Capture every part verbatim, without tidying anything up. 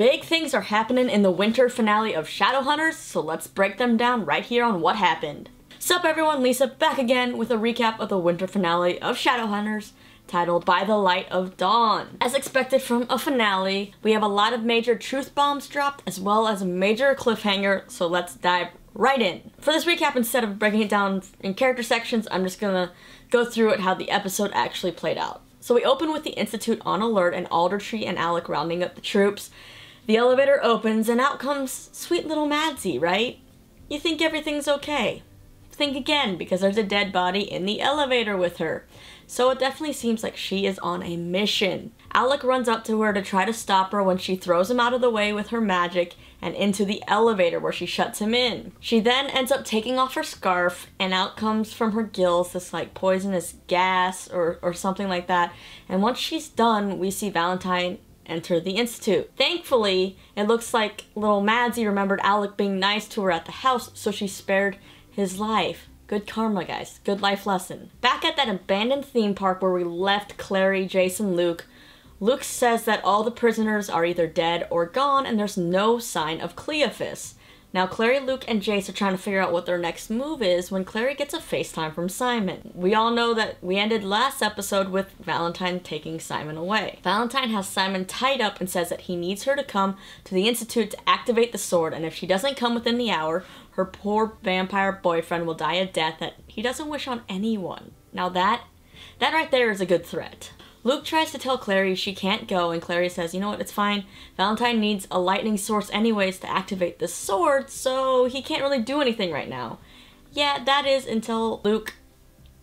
Big things are happening in the winter finale of Shadowhunters, so let's break them down right here on What Happened. Sup everyone, Lisa back again with a recap of the winter finale of Shadowhunters, titled By the Light of Dawn. As expected from a finale, we have a lot of major truth bombs dropped as well as a major cliffhanger, so let's dive right in. For this recap, instead of breaking it down in character sections, I'm just gonna go through it how the episode actually played out. So we open with the Institute on alert and Aldertree and Alec rounding up the troops. The elevator opens and out comes sweet little Madzie, right? You think everything's okay. Think again, because there's a dead body in the elevator with her. So it definitely seems like she is on a mission. Alec runs up to her to try to stop her when she throws him out of the way with her magic and into the elevator where she shuts him in. She then ends up taking off her scarf and out comes from her gills this like poisonous gas or, or something like that. And once she's done, we see Valentine enter the Institute. Thankfully, it looks like little Madzie remembered Alec being nice to her at the house, so she spared his life. Good karma, guys. Good life lesson. Back at that abandoned theme park where we left Clary, Jace, and Luke, Luke says that all the prisoners are either dead or gone and there's no sign of Cleophas. Now Clary, Luke, and Jace are trying to figure out what their next move is when Clary gets a FaceTime from Simon. We all know that we ended last episode with Valentine taking Simon away. Valentine has Simon tied up and says that he needs her to come to the Institute to activate the sword, and if she doesn't come within the hour, her poor vampire boyfriend will die a death that he doesn't wish on anyone. Now that, that right there is a good threat. Luke tries to tell Clary she can't go, and Clary says, you know what, it's fine. Valentine needs a lightning source anyways to activate the sword, so he can't really do anything right now. Yeah, that is until Luke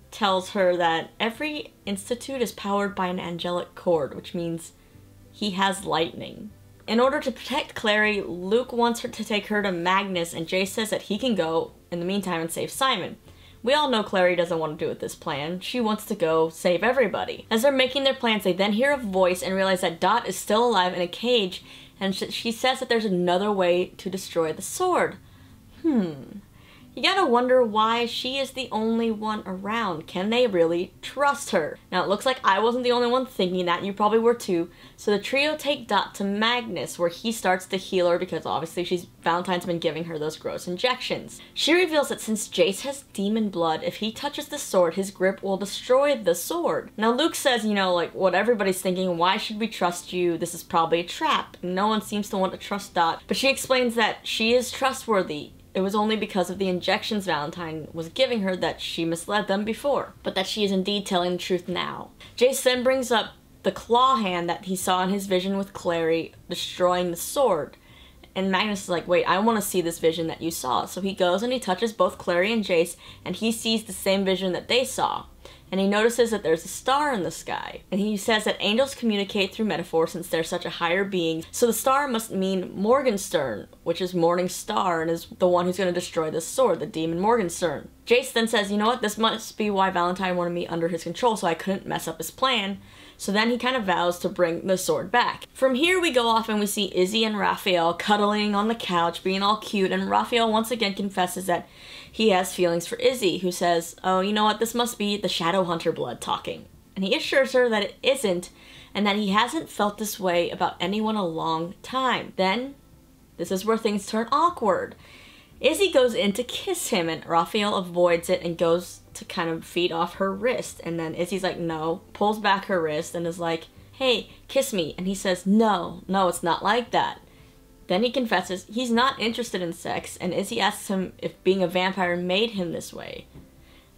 tells her that every institute is powered by an angelic cord, which means he has lightning. In order to protect Clary, Luke wants her to take her to Magnus, and Jace says that he can go in the meantime and save Simon. We all know Clary doesn't want to do with this plan. She wants to go save everybody. As they're making their plans, they then hear a voice and realize that Dot is still alive in a cage, and she says that there's another way to destroy the sword. Hmm. You gotta wonder why she is the only one around. Can they really trust her? Now it looks like I wasn't the only one thinking that, and you probably were too. So the trio take Dot to Magnus, where he starts to heal her because obviously she's Valentine's been giving her those gross injections. She reveals that since Jace has demon blood, if he touches the sword, his grip will destroy the sword. Now Luke says, you know, like what everybody's thinking, why should we trust you? This is probably a trap. No one seems to want to trust Dot, but she explains that she is trustworthy. It was only because of the injections Valentine was giving her that she misled them before, but that she is indeed telling the truth now. Jace then brings up the claw hand that he saw in his vision with Clary destroying the sword. And Magnus is like, wait, I want to see this vision that you saw. So he goes and he touches both Clary and Jace, and he sees the same vision that they saw. And he notices that there's a star in the sky. And he says that angels communicate through metaphor since they're such a higher being. So the star must mean Morgenstern, which is Morning Star and is the one who's going to destroy this sword, the demon Morgenstern. Jace then says, you know what, this must be why Valentine wanted me under his control so I couldn't mess up his plan. So then he kind of vows to bring the sword back. From here we go off and we see Izzy and Raphael cuddling on the couch, being all cute, and Raphael once again confesses that he has feelings for Izzy, who says, oh, you know what, this must be the Shadowhunter blood talking. And he assures her that it isn't, and that he hasn't felt this way about anyone a long time. Then, this is where things turn awkward. Izzy goes in to kiss him, and Raphael avoids it and goes to kind of feed off her wrist, and then Izzy's like, no, pulls back her wrist and is like, hey, kiss me, and he says, no, no, it's not like that. Then he confesses he's not interested in sex, and Izzy asks him if being a vampire made him this way,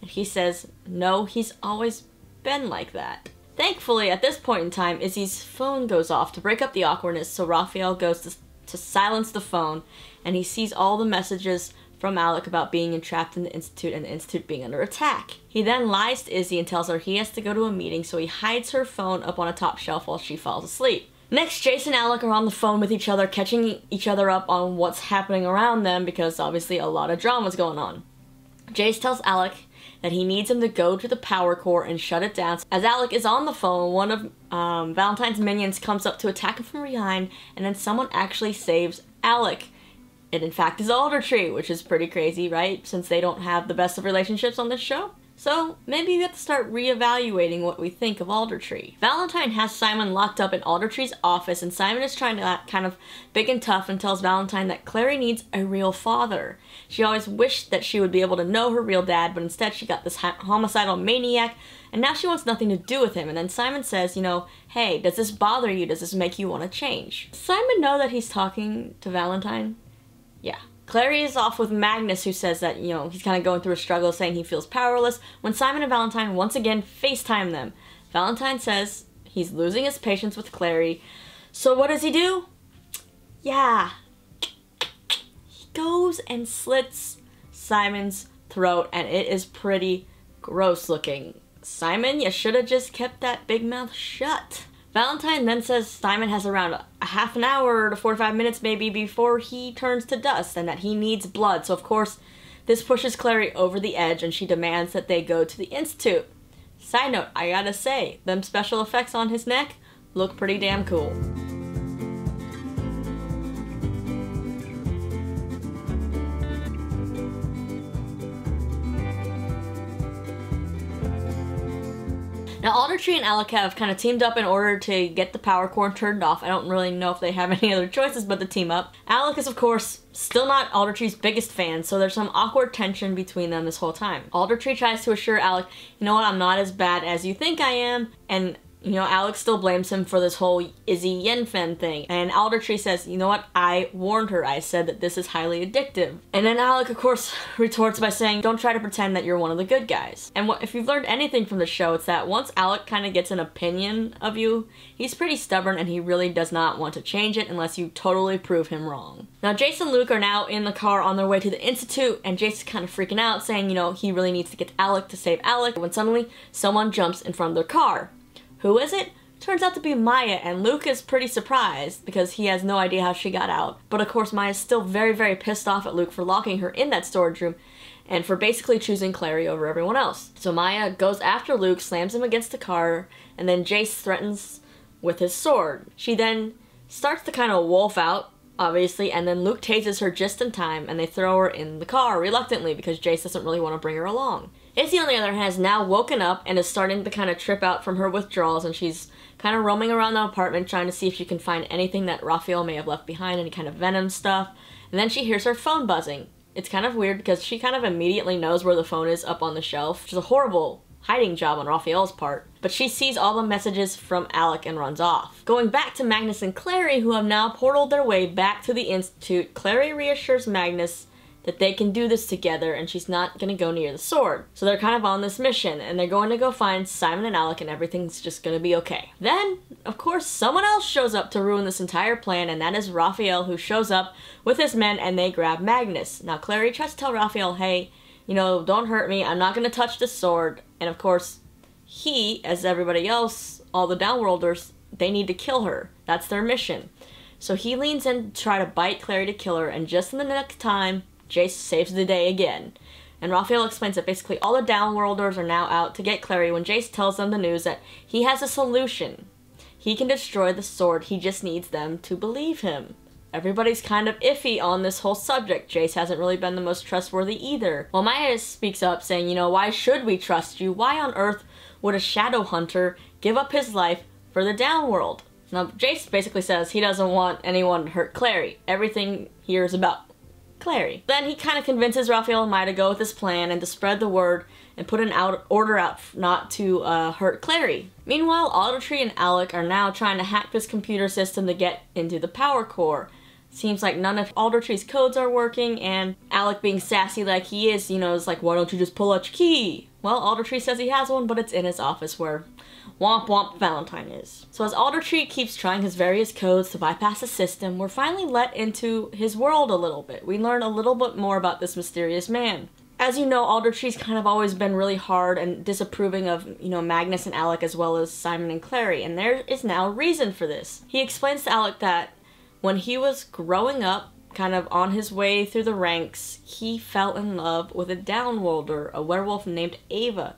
and he says, no, he's always been like that. Thankfully, at this point in time, Izzy's phone goes off to break up the awkwardness, so Raphael goes to, to silence the phone, and he sees all the messages from Alec about being entrapped in the Institute and the Institute being under attack. He then lies to Izzy and tells her he has to go to a meeting, so he hides her phone up on a top shelf while she falls asleep. Next, Jace and Alec are on the phone with each other, catching each other up on what's happening around them because obviously a lot of drama's going on. Jace tells Alec that he needs him to go to the power core and shut it down. As Alec is on the phone, one of um, Valentine's minions comes up to attack him from behind, and then someone actually saves Alec. It in fact is Aldertree, which is pretty crazy, right? Since they don't have the best of relationships on this show. So maybe we have to start reevaluating what we think of Aldertree. Valentine has Simon locked up in Aldertree's office, and Simon is trying to act kind of big and tough and tells Valentine that Clary needs a real father. She always wished that she would be able to know her real dad, but instead she got this homicidal maniac, and now she wants nothing to do with him. And then Simon says, you know, hey, does this bother you? Does this make you want to change? Does Simon know that he's talking to Valentine? Yeah. Clary is off with Magnus, who says that, you know, he's kind of going through a struggle, saying he feels powerless, when Simon and Valentine once again FaceTime them. Valentine says he's losing his patience with Clary. So what does he do? Yeah. He goes and slits Simon's throat, and it is pretty gross looking. Simon, you should have just kept that big mouth shut. Valentine then says Simon has around a half an hour to forty-five minutes maybe before he turns to dust, and that he needs blood. So of course, this pushes Clary over the edge, and she demands that they go to the Institute. Side note, I gotta say, them special effects on his neck look pretty damn cool. Now, Aldertree and Alec have kind of teamed up in order to get the power core turned off. I don't really know if they have any other choices but to team up. Alec is, of course, still not Aldertree's biggest fan, so there's some awkward tension between them this whole time. Aldertree tries to assure Alec, you know what, I'm not as bad as you think I am, and, you know, Alec still blames him for this whole Izzy Yenfen thing. And Aldertree says, you know what, I warned her. I said that this is highly addictive. And then Alec, of course, retorts by saying, don't try to pretend that you're one of the good guys. And what, if you've learned anything from the show, it's that once Alec kind of gets an opinion of you, he's pretty stubborn, and he really does not want to change it unless you totally prove him wrong. Now, Jace and Luke are now in the car on their way to the Institute, and Jace is kind of freaking out, saying, you know, he really needs to get to Alec to save Alec, when suddenly someone jumps in front of their car. Who is it? Turns out to be Maya, and Luke is pretty surprised because he has no idea how she got out. But of course, Maya's still very, very pissed off at Luke for locking her in that storage room and for basically choosing Clary over everyone else. So Maya goes after Luke, slams him against the car, and then Jace threatens with his sword. She then starts to kind of wolf out, obviously, and then Luke tases her just in time, and they throw her in the car reluctantly because Jace doesn't really want to bring her along. Izzy, on the other hand, has now woken up and is starting to kind of trip out from her withdrawals, and she's kind of roaming around the apartment trying to see if she can find anything that Raphael may have left behind, any kind of venom stuff, and then she hears her phone buzzing. It's kind of weird because she kind of immediately knows where the phone is up on the shelf, which is a horrible hiding job on Raphael's part, but she sees all the messages from Alec and runs off. Going back to Magnus and Clary, who have now portaled their way back to the Institute, Clary reassures Magnus that they can do this together, and she's not gonna go near the sword. So they're kind of on this mission, and they're going to go find Simon and Alec, and everything's just gonna be okay. Then, of course, someone else shows up to ruin this entire plan, and that is Raphael, who shows up with his men, and they grab Magnus. Now, Clary tries to tell Raphael, hey, you know, don't hurt me, I'm not gonna touch the sword. And of course, he, as everybody else, all the downworlders, they need to kill her. That's their mission. So he leans in to try to bite Clary to kill her, and just in the next time, Jace saves the day again. And Raphael explains that basically all the downworlders are now out to get Clary when Jace tells them the news that he has a solution. He can destroy the sword, he just needs them to believe him. Everybody's kind of iffy on this whole subject. Jace hasn't really been the most trustworthy either. Well, Maya speaks up saying, you know, why should we trust you? Why on earth would a Shadowhunter give up his life for the downworld? Now, Jace basically says he doesn't want anyone to hurt Clary. Everything here is about Clary. Then he kind of convinces Raphael and Maya to go with his plan and to spread the word and put an out order out not to uh, hurt Clary. Meanwhile, Aldertree and Alec are now trying to hack this computer system to get into the power core. Seems like none of Aldertree's codes are working, and Alec, being sassy like he is, you know, is like, why don't you just pull out your key? Well, Aldertree says he has one, but it's in his office where womp womp Valentine is. So as Aldertree keeps trying his various codes to bypass the system, we're finally let into his world a little bit. We learn a little bit more about this mysterious man. As you know, Aldertree's kind of always been really hard and disapproving of, you know, Magnus and Alec as well as Simon and Clary, and there is now reason for this. He explains to Alec that when he was growing up, kind of on his way through the ranks, he fell in love with a downworlder, a werewolf named Ava.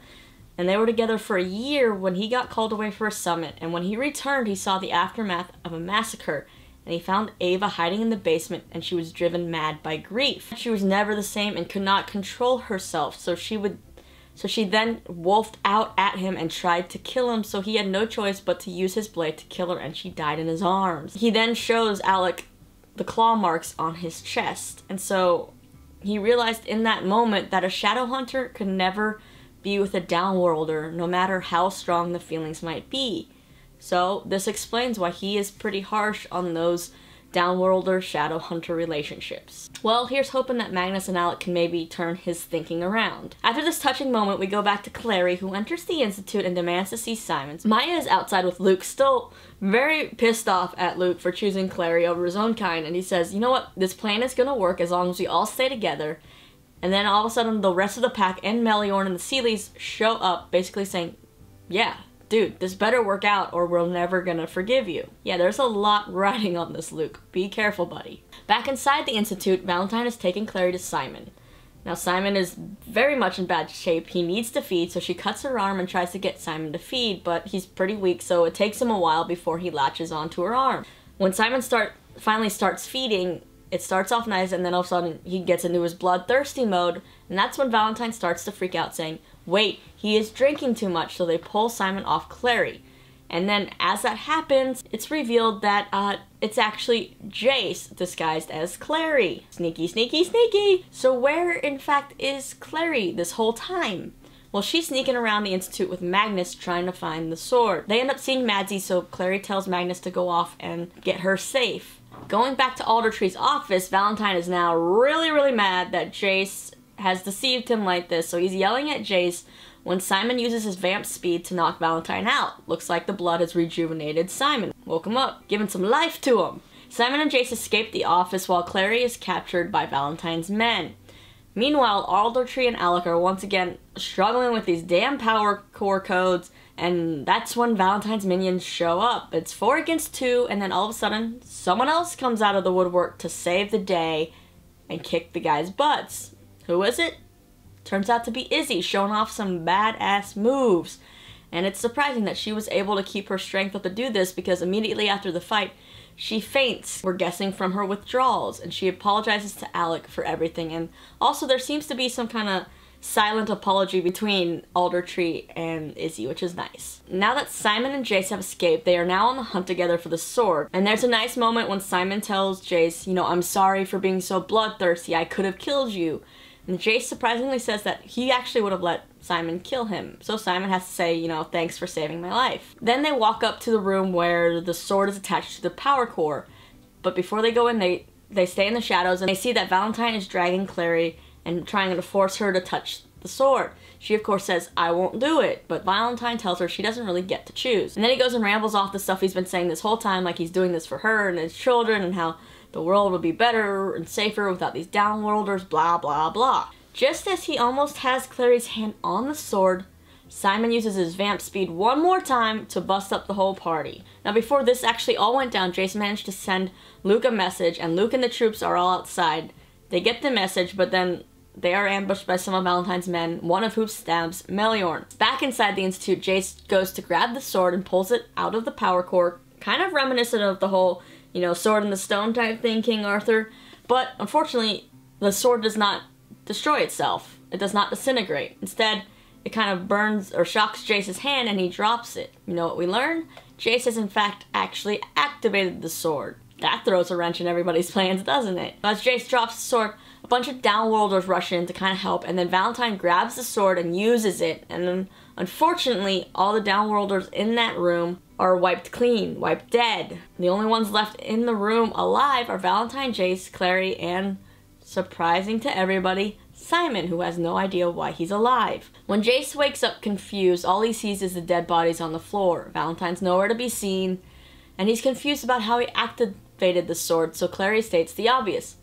And they were together for a year when he got called away for a summit. And when he returned, he saw the aftermath of a massacre. And he found Ava hiding in the basement, and she was driven mad by grief. She was never the same and could not control herself, so she would So she then wolfed out at him and tried to kill him, so he had no choice but to use his blade to kill her, and she died in his arms. He then shows Alec the claw marks on his chest, and so he realized in that moment that a shadow hunter could never be with a downworlder, no matter how strong the feelings might be. So this explains why he is pretty harsh on those downworlder shadow hunter relationships. Well, here's hoping that Magnus and Alec can maybe turn his thinking around. After this touching moment, we go back to Clary, who enters the Institute and demands to see Simon. Maya is outside with Luke, still very pissed off at Luke for choosing Clary over his own kind, and he says, you know what, this plan is gonna work as long as we all stay together. And then all of a sudden, the rest of the pack and Meliorn and the Seelies show up, basically saying, yeah, dude, this better work out or we're never gonna forgive you. Yeah, there's a lot riding on this, Luke. Be careful, buddy. Back inside the Institute, Valentine is taking Clary to Simon. Now, Simon is very much in bad shape. He needs to feed, so she cuts her arm and tries to get Simon to feed, but he's pretty weak, so it takes him a while before he latches onto her arm. When Simon start, finally starts feeding, it starts off nice, and then all of a sudden, he gets into his bloodthirsty mode, and that's when Valentine starts to freak out, saying, wait, he is drinking too much, so they pull Simon off Clary. And then as that happens, it's revealed that uh, it's actually Jace disguised as Clary. Sneaky, sneaky, sneaky. So where, in fact, is Clary this whole time? Well, she's sneaking around the Institute with Magnus trying to find the sword. They end up seeing Madzie, so Clary tells Magnus to go off and get her safe. Going back to Aldertree's office, Valentine is now really, really mad that Jace has deceived him like this, so he's yelling at Jace when Simon uses his vamp speed to knock Valentine out. Looks like the blood has rejuvenated Simon. Woke him up, giving some life to him. Simon and Jace escape the office while Clary is captured by Valentine's men. Meanwhile, Aldertree and Alec are once again struggling with these damn power core codes, and that's when Valentine's minions show up. It's four against two, and then all of a sudden, someone else comes out of the woodwork to save the day and kick the guy's butts. Who is it? Turns out to be Izzy, showing off some badass moves. And it's surprising that she was able to keep her strength up to do this, because immediately after the fight, she faints, we're guessing from her withdrawals, and she apologizes to Alec for everything. And also there seems to be some kind of silent apology between Aldertree and Izzy, which is nice. Now that Simon and Jace have escaped, they are now on the hunt together for the sword. And there's a nice moment when Simon tells Jace, you know, I'm sorry for being so bloodthirsty, I could have killed you. And Jace surprisingly says that he actually would have let Simon kill him. So Simon has to say, you know, thanks for saving my life. Then they walk up to the room where the sword is attached to the power core. But before they go in, they, they stay in the shadows and they see that Valentine is dragging Clary and trying to force her to touch the sword. She of course says, I won't do it, but Valentine tells her she doesn't really get to choose. And then he goes and rambles off the stuff he's been saying this whole time, like he's doing this for her and his children and how the world would be better and safer without these downworlders, blah, blah, blah. Just as he almost has Clary's hand on the sword, Simon uses his vamp speed one more time to bust up the whole party. Now before this actually all went down, Jace managed to send Luke a message, and Luke and the troops are all outside. They get the message, but then they are ambushed by some of Valentine's men, one of whom stabs Meliorn. Back inside the Institute, Jace goes to grab the sword and pulls it out of the power core, kind of reminiscent of the whole, you know, sword in the stone type thing, King Arthur. But unfortunately, the sword does not destroy itself. It does not disintegrate. Instead, it kind of burns or shocks Jace's hand and he drops it. You know what we learn? Jace has in fact actually activated the sword. That throws a wrench in everybody's plans, doesn't it? As Jace drops the sword, a bunch of downworlders rush in to kind of help, and then Valentine grabs the sword and uses it, and then unfortunately, all the downworlders in that room are wiped clean, wiped dead. The only ones left in the room alive are Valentine, Jace, Clary, and, surprising to everybody, Simon, who has no idea why he's alive. When Jace wakes up confused, all he sees is the dead bodies on the floor. Valentine's nowhere to be seen, and he's confused about how he activated the sword, so Clary states the obvious.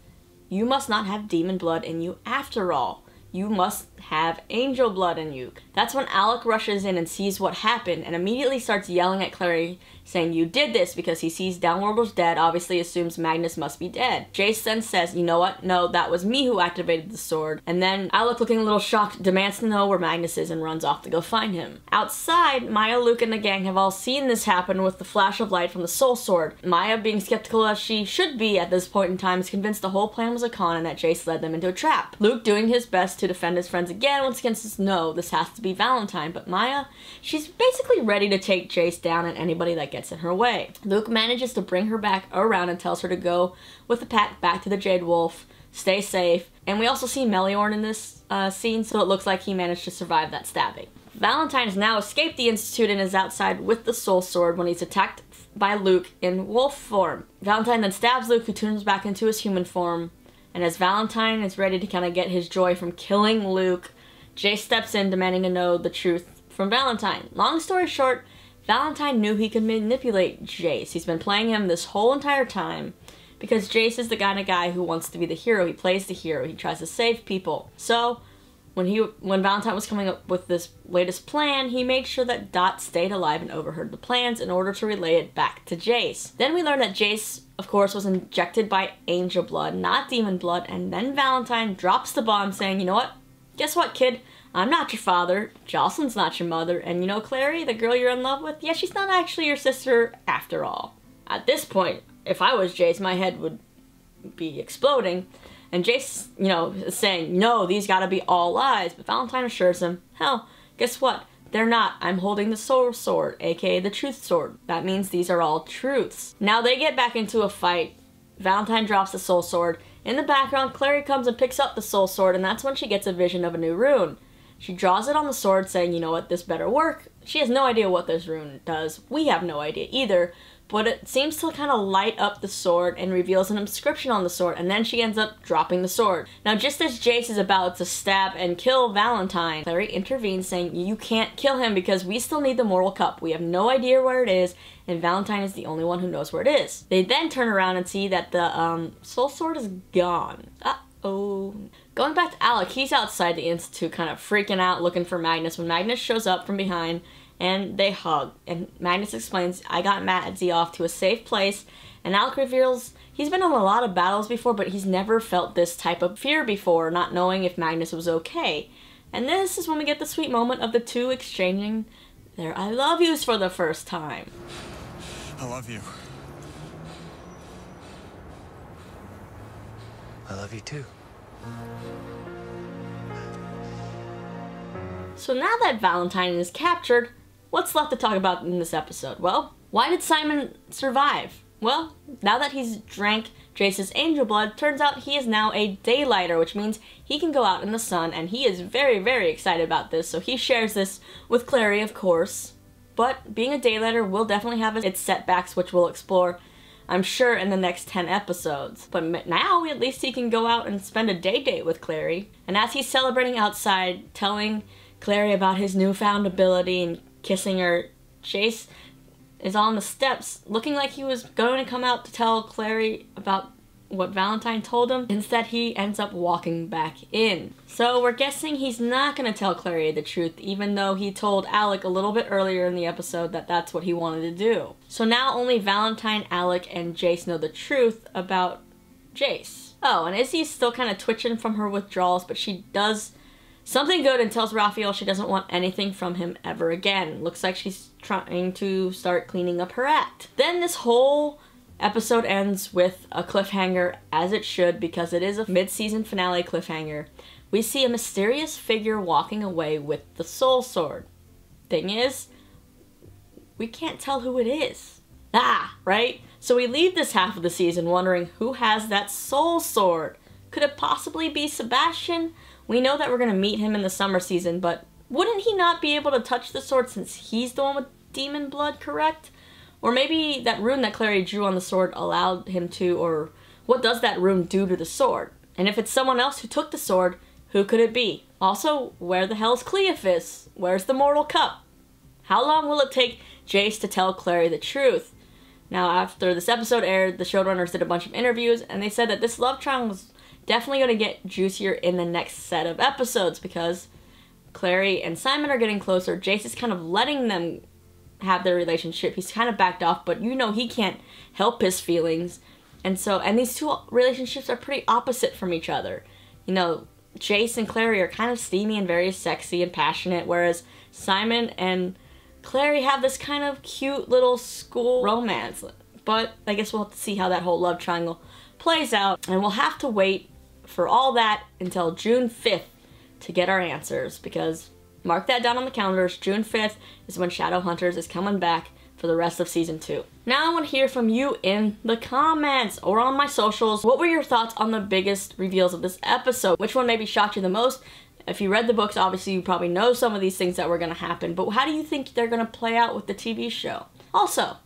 You must not have demon blood in you after all. You must have angel blood in you. That's when Alec rushes in and sees what happened and immediately starts yelling at Clary, saying you did this, because he sees Downworlder's dead, obviously assumes Magnus must be dead. Jace then says, you know what, no, that was me who activated the sword. And then Alec, looking a little shocked, demands to know where Magnus is and runs off to go find him. Outside, Maya, Luke, and the gang have all seen this happen with the flash of light from the soul sword. Maya, being skeptical as she should be at this point in time, is convinced the whole plan was a con and that Jace led them into a trap. Luke, doing his best to defend his friends again, once again says no, this has to be Valentine, but Maya, she's basically ready to take Jace down and anybody that gets in her way. Luke manages to bring her back around and tells her to go with the pack back to the Jade Wolf, stay safe, and we also see Meliorn in this uh, scene, so it looks like he managed to survive that stabbing. Valentine has now escaped the Institute and is outside with the soul sword when he's attacked by Luke in wolf form. Valentine then stabs Luke, who turns back into his human form, and as Valentine is ready to kind of get his joy from killing Luke, Jace steps in, demanding to know the truth from Valentine. Long story short, Valentine knew he could manipulate Jace. He's been playing him this whole entire time because Jace is the kind of guy who wants to be the hero. He plays the hero. He tries to save people. So when he when Valentine was coming up with this latest plan, he made sure that Dot stayed alive and overheard the plans in order to relay it back to Jace. Then we learn that Jace, of course, was injected by angel blood, not demon blood, and then Valentine drops the bomb saying, you know what? Guess what, kid? I'm not your father, Jocelyn's not your mother, and you know Clary, the girl you're in love with? Yeah, she's not actually your sister after all. At this point, if I was Jace, my head would be exploding. And Jace, you know, is saying, no, these gotta be all lies. But Valentine assures him, hell, guess what? They're not. I'm holding the soul sword, aka the truth sword. That means these are all truths. Now they get back into a fight. Valentine drops the soul sword. In the background, Clary comes and picks up the soul sword, and that's when she gets a vision of a new rune. She draws it on the sword, saying, you know what, this better work. She has no idea what this rune does. We have no idea either, but it seems to kind of light up the sword and reveals an inscription on the sword, and then she ends up dropping the sword. Now, just as Jace is about to stab and kill Valentine, Clary intervenes, saying, you can't kill him because we still need the mortal cup. We have no idea where it is, and Valentine is the only one who knows where it is. They then turn around and see that the um, soul sword is gone. Uh-oh. Going back to Alec, he's outside the Institute kind of freaking out, looking for Magnus, when Magnus shows up from behind and they hug. And Magnus explains, I got Madzie off to a safe place, and Alec reveals he's been in a lot of battles before, but he's never felt this type of fear before, not knowing if Magnus was okay. And this is when we get the sweet moment of the two exchanging their I love yous for the first time. I love you. I love you too. So now that Valentine is captured, what's left to talk about in this episode? Well, why did Simon survive? Well, now that he's drank Jace's angel blood, turns out he is now a daylighter, which means he can go out in the sun, and he is very, very excited about this, so he shares this with Clary, of course. But being a daylighter will definitely have its setbacks, which we'll explore, I'm sure, in the next ten episodes. But now, at least he can go out and spend a day date with Clary. And as he's celebrating outside, telling Clary about his newfound ability and kissing her, Jace is on the steps, looking like he was going to come out to tell Clary about what Valentine told him. Instead, he ends up walking back in. So we're guessing he's not going to tell Clary the truth, even though he told Alec a little bit earlier in the episode that that's what he wanted to do. So now only Valentine, Alec, and Jace know the truth about Jace. Oh, and Izzy's still kind of twitching from her withdrawals, but she does something good and tells Raphael she doesn't want anything from him ever again. Looks like she's trying to start cleaning up her act. Then this whole episode ends with a cliffhanger, as it should, because it is a mid-season finale cliffhanger. We see a mysterious figure walking away with the soul sword. Thing is, we can't tell who it is. Ah, right? So we leave this half of the season wondering who has that soul sword. Could it possibly be Sebastian? We know that we're going to meet him in the summer season, but wouldn't he not be able to touch the sword since he's the one with demon blood, correct? Or maybe that rune that Clary drew on the sword allowed him to, or what does that rune do to the sword? And if it's someone else who took the sword, who could it be? Also, where the hell's Cleophas? Where's the mortal cup? How long will it take Jace to tell Clary the truth? Now, after this episode aired, the showrunners did a bunch of interviews, and they said that this love triangle was definitely going to get juicier in the next set of episodes, because Clary and Simon are getting closer. Jace is kind of letting them have their relationship. He's kind of backed off, but you know he can't help his feelings. And so, and these two relationships are pretty opposite from each other. You know, Jace and Clary are kind of steamy and very sexy and passionate, whereas Simon and Clary have this kind of cute little school romance. But I guess we'll have to see how that whole love triangle plays out. And we'll have to wait for all that until June fifth to get our answers, because mark that down on the calendars. June fifth is when Shadowhunters is coming back for the rest of season two. Now I want to hear from you in the comments or on my socials. What were your thoughts on the biggest reveals of this episode? Which one maybe shocked you the most? If you read the books, obviously you probably know some of these things that were going to happen, but how do you think they're going to play out with the T V show? Also,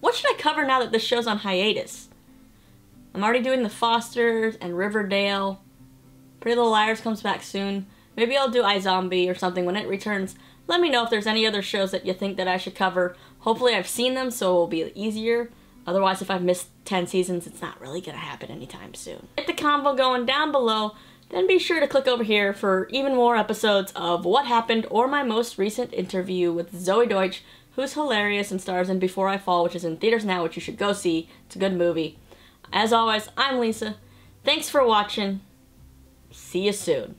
what should I cover now that this show's on hiatus? I'm already doing The Fosters and Riverdale. Pretty Little Liars comes back soon. Maybe I'll do iZombie or something when it returns. Let me know if there's any other shows that you think that I should cover. Hopefully I've seen them, so it will be easier. Otherwise, if I've missed ten seasons, it's not really going to happen anytime soon. Get the combo going down below, then be sure to click over here for even more episodes of What Happened or my most recent interview with Zoe Deutsch, who's hilarious and stars in Before I Fall, which is in theaters now, which you should go see. It's a good movie. As always, I'm Lisa. Thanks for watching. See you soon.